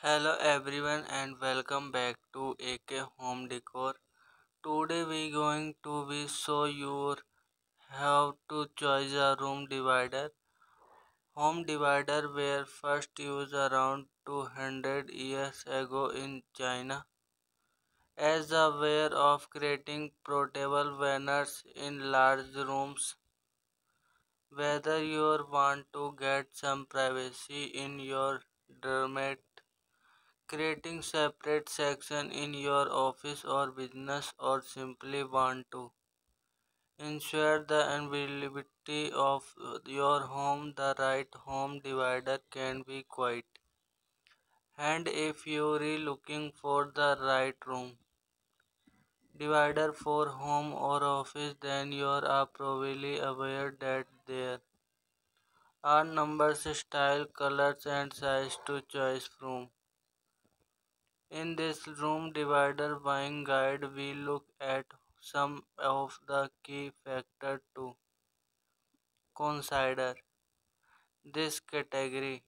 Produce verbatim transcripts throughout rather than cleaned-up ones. Hello everyone and welcome back to A K Home Decor. Today we going to be show you how to choose a room divider. Home divider were first used around two hundred years ago in China as a way of creating portable vanities in large rooms. Whether you want to get some privacy in your dormitory, creating separate section in your office or business, or simply want to ensure the availability of your home, the right home divider can be quite handy if you're looking for the right room divider for home or office. Then you are probably aware that there are numbers, style, colors and size to choose from. In this room divider buying guide, we look at some of the key factors to consider this category.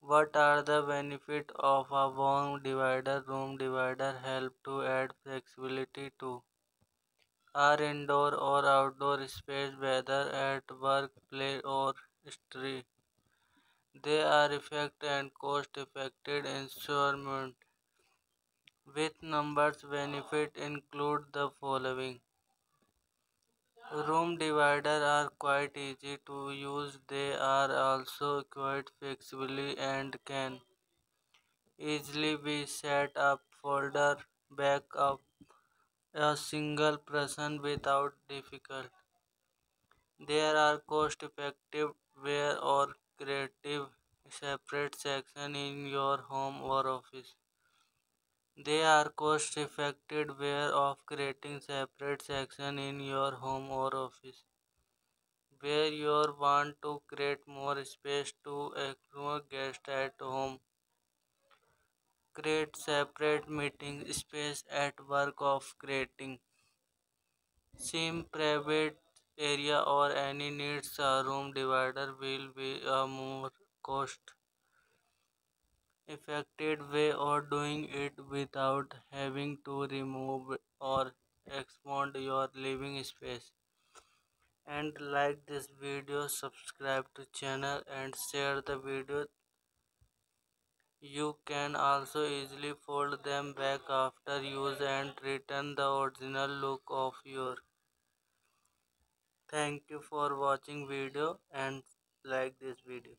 What are the benefits of a home divider? Room divider help to add flexibility to our indoor or outdoor space, whether at work, play or street. They are effective and cost-effective instruments. With numbers, benefits include the following. Room dividers are quite easy to use. They are also quite flexible and can easily be set up, folded, back up a single person without difficulty. There are cost-effective wear or creative separate section in your home or office. They are cost-effective way of creating separate section in your home or office where you want to create more space to accomodate guests at home. Create separate meeting space at work of creating same private area or any needs. A room divider will be a more cost effective way of doing it without having to remove or expand your living space. And like this video, subscribe to channel and share the video. You can also easily fold them back after use and return the original look of your. Thank you for watching video and like this video.